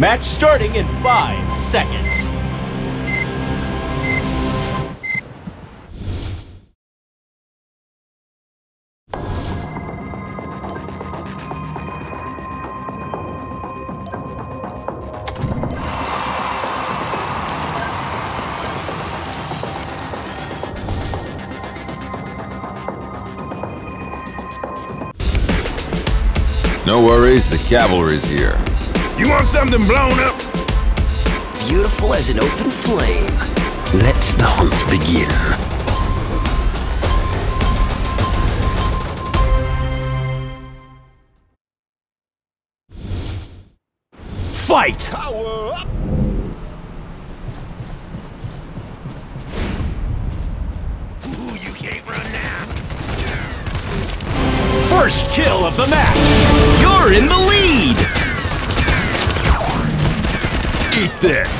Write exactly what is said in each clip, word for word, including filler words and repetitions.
Match starting in five seconds. No worries, the cavalry's here. You want something blown up? Beautiful as an open flame. Let's the hunt begin. Fight! Power up! Ooh, you can't run now. First kill of the match. You're in the lead. Eat this!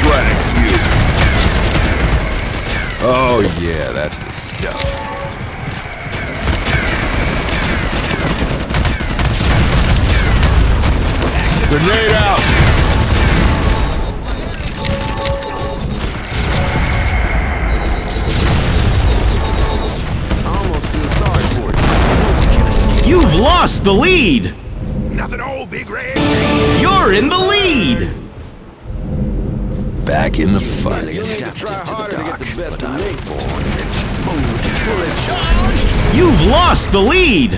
Drag you! Oh yeah, that's the stuff. Grenade out! I almost feel sorry for it. You've lost the lead! Nothing old, big red! You're in the lead! Back in the fight. You try harder to get the best of me. You've lost the lead.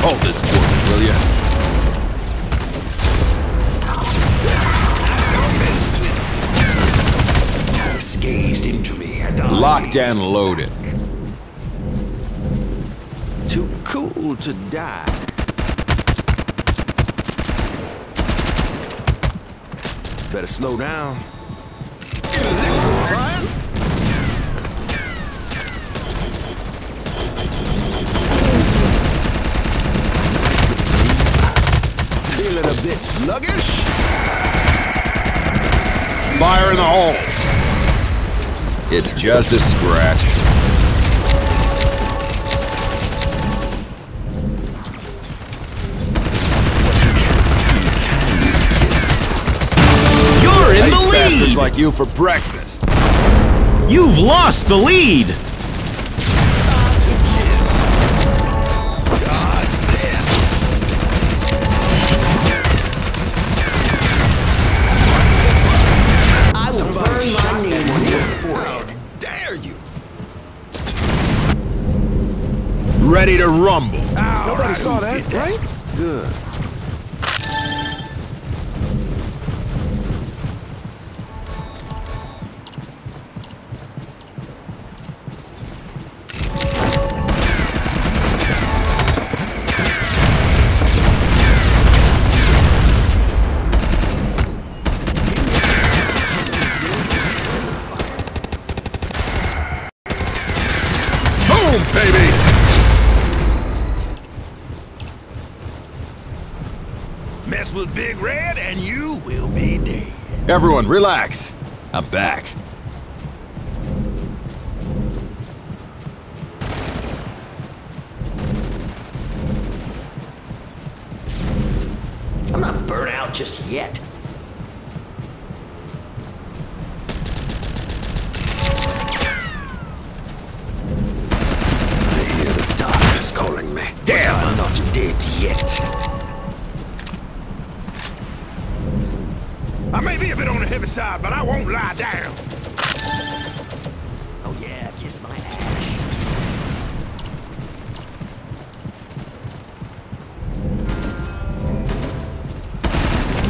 Hold this for me, will ya? Gazed into me and locked and loaded. Too cool to die. Better slow down. Feeling a bit sluggish? Fire in the hole. It's just a scratch. Bastards like you for breakfast. You've lost the lead. God damn. I will burn my name on your forehead. How dare you? Ready to rumble. All Nobody right, saw that, right? That. Good. Baby! Mess with Big Red and you will be dead. Everyone, relax. I'm back. I'm not burnt out just yet. Yet. I may be a bit on the heavy side, but I won't lie down. Oh yeah, kiss my ass.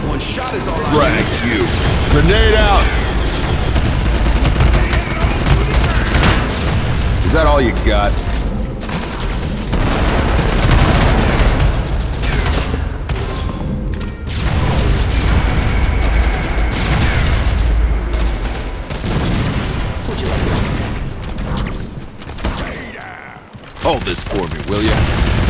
One shot is all right. Drag you. Grenade out. Is that all you got? Hold this for me, will you?